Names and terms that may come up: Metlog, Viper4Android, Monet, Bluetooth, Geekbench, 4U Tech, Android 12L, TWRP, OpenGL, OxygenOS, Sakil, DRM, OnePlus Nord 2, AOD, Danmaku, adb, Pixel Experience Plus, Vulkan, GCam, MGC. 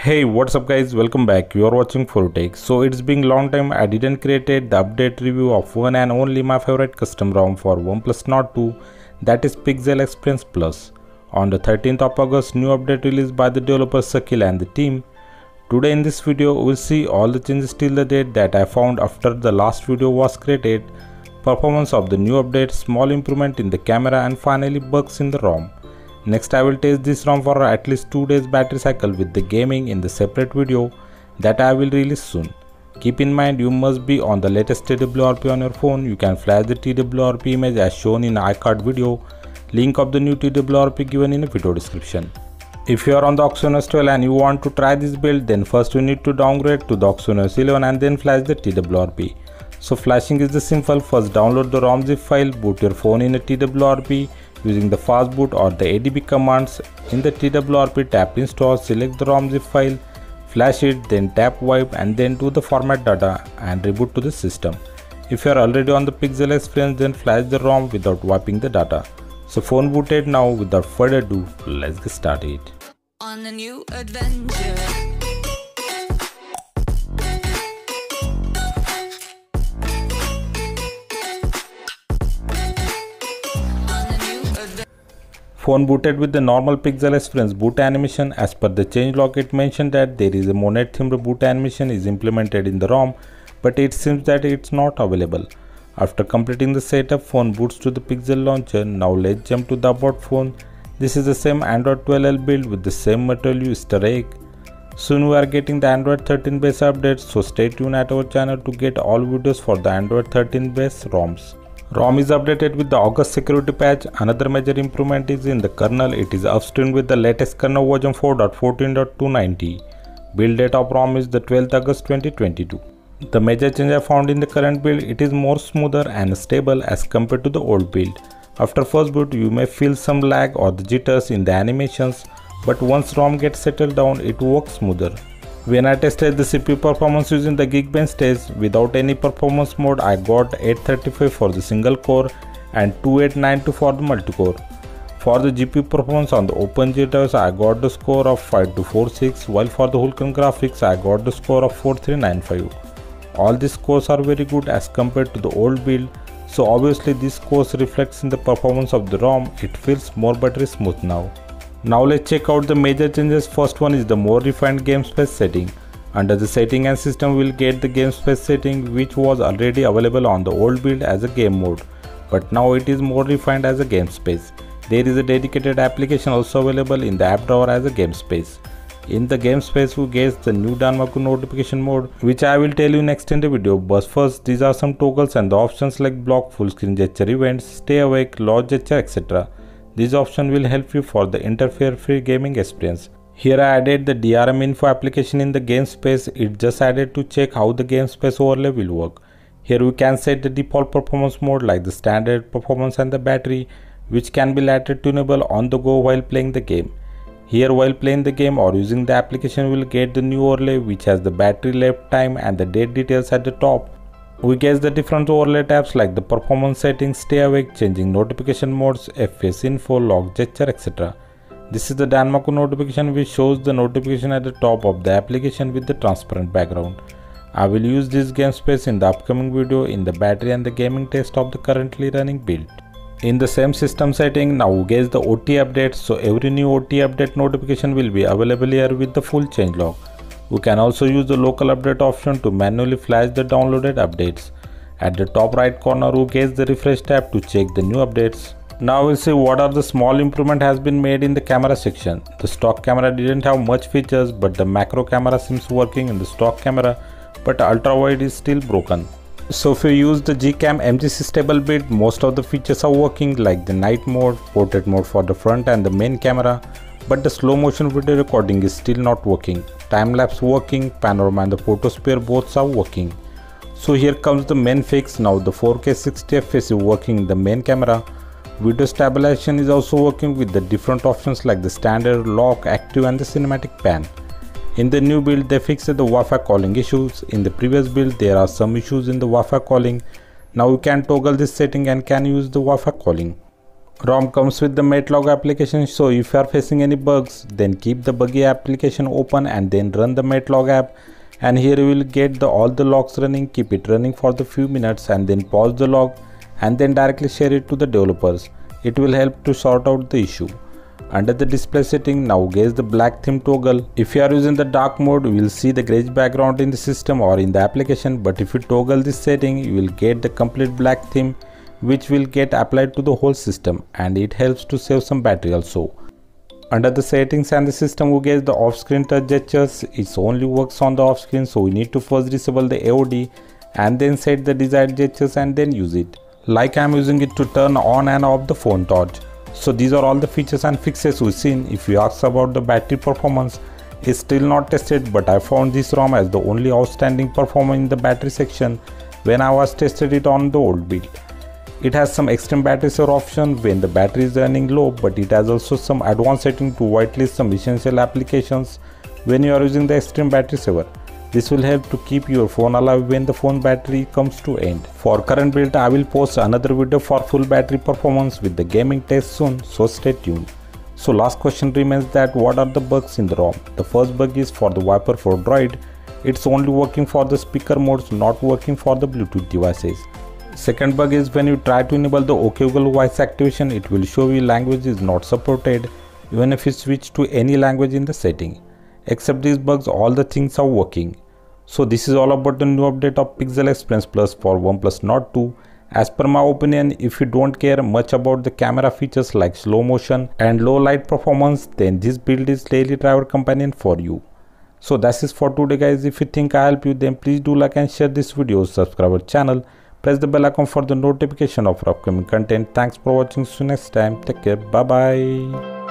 Hey, what's up guys, welcome back. You are watching 4U Tech. So it's been long time I didn't created the update review of one and only my favorite custom ROM for OnePlus Nord 2, that is Pixel Experience Plus. On the 13th of August, new update released by the developer Sakil and the team. Today in this video, we'll see all the changes till the date that I found after the last video was created, performance of the new update, small improvement in the camera and finally bugs in the ROM. Next I will test this ROM for at least 2 days battery cycle with the gaming in the separate video that I will release soon. Keep in mind you must be on the latest TWRP on your phone. You can flash the TWRP image as shown in iCard video. Link of the new TWRP given in the video description. If you are on the OxygenOS 12 and you want to try this build, then first you need to downgrade to the OxygenOS 11 and then flash the TWRP. So flashing is the simple. First download the ROM zip file, boot your phone in a TWRP. Using the fastboot or the adb commands, in the TWRP tap install, select the ROM zip file, flash it, then tap wipe and then do the format data and reboot to the system. If you are already on the Pixel Experience, then flash the ROM without wiping the data. So phone booted now, without further ado, let's get started. On a new adventure. Phone booted with the normal Pixel Experience boot animation. As per the changelog, it mentioned that there is a Monet themed boot animation is implemented in the ROM, but it seems that it's not available. After completing the setup, phone boots to the Pixel launcher. Now let's jump to the about phone. This is the same Android 12L build with the same material Easter egg. Soon we are getting the Android 13 base updates, so stay tuned at our channel to get all videos for the Android 13 base ROMs. ROM is updated with the August security patch. Another major improvement is in the kernel. It is upstreamed with the latest kernel version 4.14.290. Build date of ROM is the 12th August 2022. The major change I found in the current build, it is more smoother and stable as compared to the old build. After first boot, you may feel some lag or the jitters in the animations, but once ROM gets settled down, it works smoother. When I tested the CPU performance using the Geekbench test without any performance mode, I got 835 for the single core and 2892 for the multi-core. For the GPU performance on the OpenGL, I got the score of 5246, while for the Vulkan graphics I got the score of 4395. All these scores are very good as compared to the old build, so obviously this scores reflects in the performance of the ROM. It feels more battery smooth now. Now let's check out the major changes. First one is the more refined game space setting. Under the setting and system we'll get the game space setting, which was already available on the old build as a game mode, but now it is more refined as a game space. There is a dedicated application also available in the app drawer as a game space. In the game space we get the new Danmaku notification mode, which I will tell you next in the video, but first these are some toggles and the options like block, full screen gesture events, stay awake, lock gesture, etc. This option will help you for the interfere-free gaming experience. Here I added the DRM info application in the game space. It just added to check how the game space overlay will work. Here we can set the default performance mode like the standard performance and the battery, which can be later tunable on the go while playing the game. Here while playing the game or using the application we will get the new overlay which has the battery left time and the date details at the top. We get the different overlay tabs like the performance settings, stay awake, changing notification modes, FPS info, log gesture, etc. This is the Danmaku notification which shows the notification at the top of the application with the transparent background. I will use this game space in the upcoming video in the battery and the gaming test of the currently running build. In the same system setting, now we get the OT updates, so every new OT update notification will be available here with the full changelog. We can also use the local update option to manually flash the downloaded updates. At the top right corner we get the refresh tab to check the new updates. Now we'll see what are the small improvement has been made in the camera section. The stock camera didn't have much features, but the macro camera seems working in the stock camera, but ultra wide is still broken. So if you use the GCam MGC stable build, most of the features are working like the night mode, portrait mode for the front and the main camera, but the slow motion video recording is still not working. Time-lapse working, panorama and the photosphere both are working. So here comes the main fix. Now the 4K 60fps is working in the main camera. Video stabilization is also working with the different options like the standard, lock, active and the cinematic pan. In the new build they fixed the Wi-Fi calling issues. In the previous build there are some issues in the Wi-Fi calling. Now you can toggle this setting and can use the Wi-Fi calling. ROM comes with the Metlog application, so if you are facing any bugs, then keep the buggy application open and then run the Metlog app, and here you will get all the logs running. Keep it running for the few minutes and then pause the log and then directly share it to the developers. It will help to sort out the issue. Under the display setting, navigate the black theme toggle. If you are using the dark mode, you will see the grey background in the system or in the application, but if you toggle this setting, you will get the complete black theme, which will get applied to the whole system, and it helps to save some battery also. Under the settings and the system, we get the off-screen touch gestures. It only works on the off-screen, so we need to first disable the AOD and then set the desired gestures and then use it. Like I am using it to turn on and off the phone torch. So these are all the features and fixes we've seen. If you ask about the battery performance, it's still not tested, but I found this ROM as the only outstanding performer in the battery section when I was tested it on the old build. It has some extreme battery saver option when the battery is running low, but it has also some advanced setting to whitelist some essential applications when you are using the extreme battery saver. This will help to keep your phone alive when the phone battery comes to end. For current build, I will post another video for full battery performance with the gaming test soon, so stay tuned. So last question remains that what are the bugs in the ROM? The first bug is for the Viper4Android. It's only working for the speaker modes, not working for the Bluetooth devices. Second bug is when you try to enable the OK Google voice activation, it will show you language is not supported even if you switch to any language in the setting. Except these bugs, all the things are working. So this is all about the new update of Pixel Experience Plus for OnePlus Nord 2. As per my opinion, if you don't care much about the camera features like slow motion and low light performance, then this build is daily driver companion for you. So that's it for today guys. If you think I helped you, then please do like and share this video, subscribe our channel, press the bell icon for the notification of our upcoming content. Thanks for watching. See you next time. Take care. Bye bye.